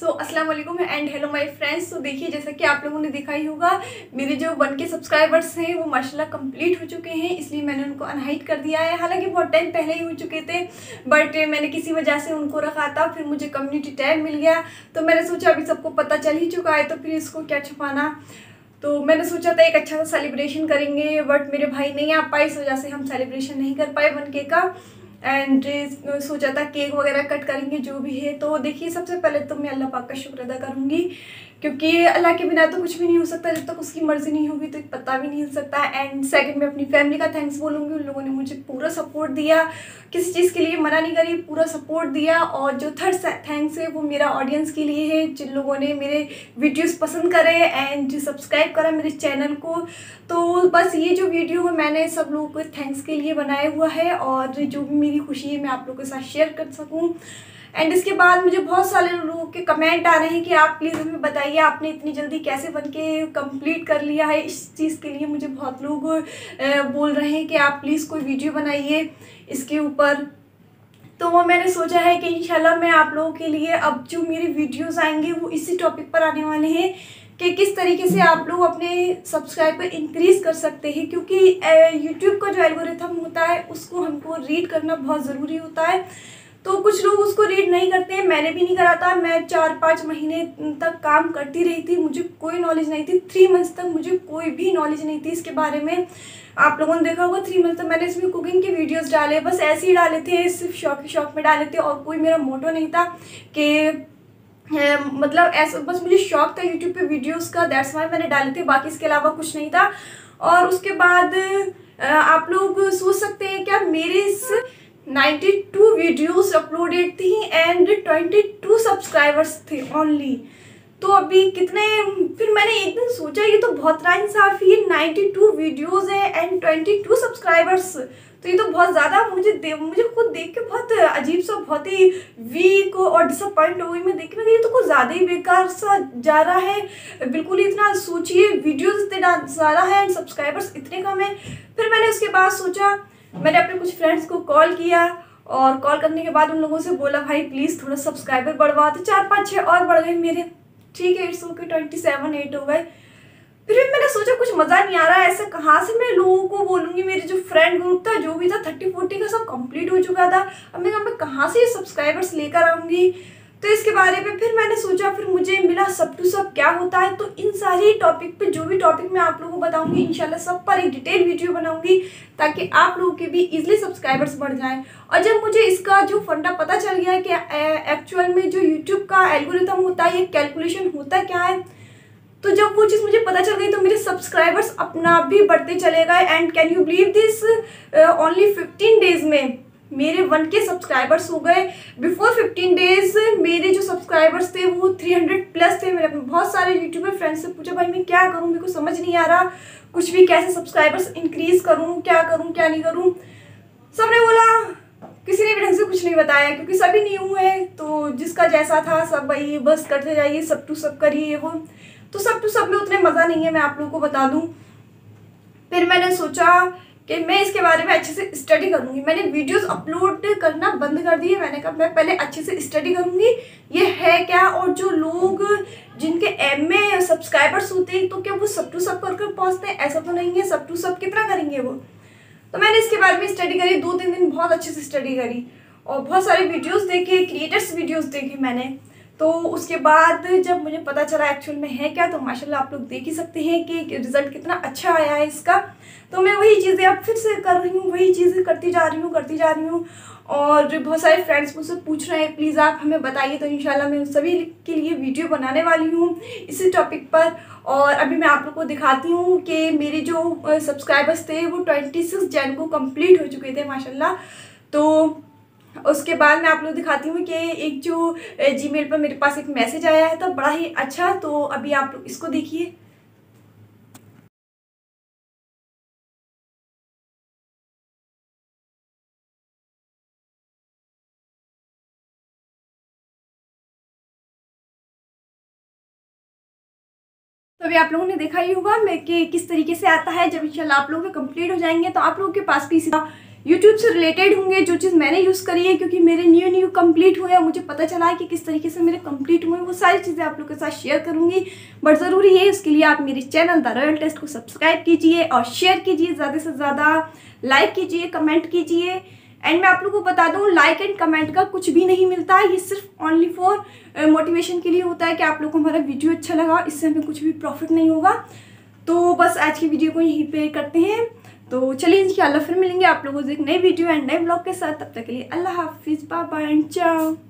सो अस्सलाम वालेकुम and hello my friends. तो देखिए जैसा कि आप लोगों ने देखा ही होगा मेरे जो 1K सब्सक्राइबर्स हैं वो माशाल्लाह कंप्लीट हो चुके हैं, इसलिए मैंने उनको अनहाइड कर दिया है। हालांकि बहुत टाइम पहले ही हो चुके थे बट मैंने किसी वजह से उनको रखा था, फिर मुझे कम्युनिटी टैग मिल गया तो मैंने सोचा अभी सबको पता चल ही चुका है तो फिर इसको क्या छुपाना। तो मैंने सोचा था एक अच्छा सा सेलिब्रेशन करेंगे बट मेरे भाई नहीं आ पाए, इस वजह से हम सेलिब्रेशन नहीं कर पाए 1K का। एंड सोचा था केक वगैरह कट करेंगे जो भी है। तो देखिए सबसे पहले तो मैं अल्लाह पाक का शुक्र अदा करूँगी क्योंकि अल्लाह के बिना तो कुछ भी नहीं हो सकता, जब तक उसकी मर्ज़ी नहीं होगी तो पता भी नहीं हो सकता। एंड सेकंड मैं अपनी फैमिली का थैंक्स बोलूँगी, उन लोगों ने मुझे पूरा सपोर्ट दिया, किसी चीज़ के लिए मना नहीं करी, पूरा सपोर्ट दिया। और जो थर्ड थैंक्स है वो मेरा ऑडियंस के लिए है, जिन लोगों ने मेरे वीडियोज़ पसंद करे एंड सब्सक्राइब करा मेरे चैनल को। तो बस ये जो वीडियो है मैंने सब लोगों को थैंक्स के लिए बनाया हुआ है और जो भी मेरी खुशी है मैं आप लोगों के साथ शेयर कर सकूँ। एंड इसके बाद मुझे बहुत सारे लोगों के कमेंट आ रहे हैं कि आप प्लीज़ हमें बताइए आपने इतनी जल्दी कैसे बनके कंप्लीट कर लिया है। इस चीज़ के लिए मुझे बहुत लोग बोल रहे हैं कि आप प्लीज़ कोई वीडियो बनाइए इसके ऊपर। तो वो मैंने सोचा है कि इंशाल्लाह मैं आप लोगों के लिए अब जो मेरे वीडियोस आएंगे वो इसी टॉपिक पर आने वाले हैं कि किस तरीके से आप लोग अपने सब्सक्राइबर इंक्रीज़ कर सकते हैं, क्योंकि यूट्यूब का जो एल्गोरिथम होता है उसको हमको रीड करना बहुत ज़रूरी होता है। तो कुछ लोग उसको रीड नहीं करते हैं, मैंने भी नहीं करा था। मैं 4-5 महीने तक काम करती रही थी, मुझे कोई नॉलेज नहीं थी। 3 मंथ्स तक मुझे कोई भी नॉलेज नहीं थी इसके बारे में। आप लोगों ने देखा होगा 3 मंथ तक मैंने इसमें कुकिंग के वीडियोस डाले, बस ऐसे ही डाले थे, सिर्फ शौक में डाले थे और कोई मेरा मोटो नहीं था कि मतलब ऐसा, बस मुझे शौक था यूट्यूब पर वीडियोज़ का, दैट्स वाई मैंने डाले थे, बाकी इसके अलावा कुछ नहीं था। और उसके बाद आप लोग सोच सकते हैं क्या मेरे 92 वीडियोस अपलोडेड थी एंड 22 सब्सक्राइबर्स थे ओनली। तो अभी कितने, फिर मैंने एक दिन सोचा ये तो बहुत बड़ा इंसाफ है, 92 वीडियोस है एंड 22 सब्सक्राइबर्स, तो ये तो बहुत ज़्यादा, मुझे खुद देख के बहुत अजीब सा, बहुत ही वीक और डिसअपॉइंट हो गई मैं देख के, ये तो कुछ ज़्यादा ही बेकार सा जा रहा है, बिल्कुल इतना सोचिए वीडियोज़ इतने ज़्यादा है एंड सब्सक्राइबर्स इतने कम है। फिर मैंने उसके बाद सोचा, मैंने अपने कुछ फ्रेंड्स को कॉल किया और कॉल करने के बाद उन लोगों से बोला भाई प्लीज़ थोड़ा सब्सक्राइबर बढ़वा, तो 4-5-6 और बढ़ गए मेरे, ठीक है इट्स ओके, 27-8 हो गए। फिर मैंने सोचा कुछ मज़ा नहीं आ रहा है, ऐसा कहाँ से मैं लोगों को बोलूँगी, मेरे जो फ्रेंड ग्रुप था जो भी था 30-40 का सब कंप्लीट हो चुका था। अब मैं कहाँ से ये सब्सक्राइबर्स लेकर आऊँगी, तो इसके बारे में फिर मैंने सोचा, फिर मुझे मिला सब टू सब क्या होता है। तो इन सारी टॉपिक पे, जो भी टॉपिक मैं आप लोगों को बताऊंगी इंशाल्लाह सब पर एक डिटेल वीडियो बनाऊंगी ताकि आप लोगों के भी इजीली सब्सक्राइबर्स बढ़ जाएं। और जब मुझे इसका जो फंडा पता चल गया है कि एक्चुअल में जो यूट्यूब का एल्गोरिथम होता है ये कैलकुलेशन होता क्या है, तो जब वो चीज़ मुझे पता चल गई तो मेरे सब्सक्राइबर्स अपना भी बढ़ते चले गए। And can you believe this, only 15 days में मेरे 1K सब्सक्राइबर्स हो गए। बिफोर 15 डेज़ मेरे जो सब्सक्राइबर्स थे वो 300+ थे। मैंने अपने बहुत सारे यूट्यूबर फ्रेंड्स से पूछा भाई मैं क्या करूँ, मेरे को समझ नहीं आ रहा कुछ भी, कैसे सब्सक्राइबर्स इंक्रीज़ करूँ, क्या करूँ क्या नहीं करूँ। सबने बोला, किसी ने भी ढंग से कुछ नहीं बताया क्योंकि सभी न्यू है, तो जिसका जैसा था सब भाई बस करते जाइए, सब टू सब करिए वो, तो सब टू सब में उतने मज़ा नहीं है मैं आप लोगों को बता दूँ। फिर मैंने सोचा कि मैं इसके बारे में अच्छे से स्टडी करूँगी। मैंने वीडियोस अपलोड करना बंद कर दिए, मैंने कहा मैं पहले अच्छे से स्टडी करूँगी ये है क्या, और जो लोग जिनके एम ए सब्सक्राइबर्स होते हैं तो क्या वो सब टू सब कर पहुँचते हैं, ऐसा तो नहीं है, सब टू सब कितना करेंगे वो। तो मैंने इसके बारे में स्टडी करी, 2-3 दिन बहुत अच्छे से स्टडी करी और बहुत सारे वीडियोज़ देखे, क्रिएटर्स वीडियोज़ देखे मैंने। तो उसके बाद जब मुझे पता चला एक्चुअल में है क्या, तो माशाल्लाह आप लोग देख ही सकते हैं कि रिज़ल्ट कितना अच्छा आया है इसका। तो मैं वही चीज़ें अब फिर से कर रही हूँ, वही चीज़ें करती जा रही हूँ। और बहुत सारे फ्रेंड्स मुझसे पूछ रहे हैं प्लीज़ आप हमें बताइए, तो इंशाल्लाह मैं उन सभी के लिए वीडियो बनाने वाली हूँ इसी टॉपिक पर। और अभी मैं आप लोग को दिखाती हूँ कि मेरे जो सब्सक्राइबर्स थे वो 26 जन को कम्प्लीट हो चुके थे माशाल्लाह। तो उसके बाद मैं आप लोग दिखाती हूँ कि एक जो जीमेल पर मेरे पास एक मैसेज आया है तो बड़ा ही अच्छा, तो अभी आप लोग इसको देखिए। तो अभी आप लोगों ने देखा ही होगा मैं कि किस तरीके से आता है। जब इंशाल्लाह आप लोग कंप्लीट हो जाएंगे तो आप लोगों के पास भी इसी यूट्यूब से रिलेटेड होंगे, जो चीज़ मैंने यूज़ करी है, क्योंकि मेरे न्यू कंप्लीट हुए और मुझे पता चला है कि किस तरीके से मेरे कंप्लीट हुए, वो सारी चीज़ें आप लोग के साथ शेयर करूँगी। बट ज़रूरी है उसके लिए आप मेरे चैनल द रॉयल टेस्ट को सब्सक्राइब कीजिए और शेयर कीजिए, ज़्यादा से ज़्यादा लाइक कीजिए, कमेंट कीजिए। एंड मैं आप लोगों को बता दूं, लाइक एंड कमेंट का कुछ भी नहीं मिलता है, ये सिर्फ ओनली फॉर मोटिवेशन के लिए होता है कि आप लोगों को हमारा वीडियो अच्छा लगा, इससे हमें कुछ भी प्रॉफिट नहीं होगा। तो बस आज की वीडियो को यहीं पे करते हैं। तो चलिए इंशाल्लाह फिर मिलेंगे आप लोगों से एक नई वीडियो एंड नए ब्लॉग के साथ। तब तक के लिए अल्लाह हाफिज, बाय बाय एंड चाओ।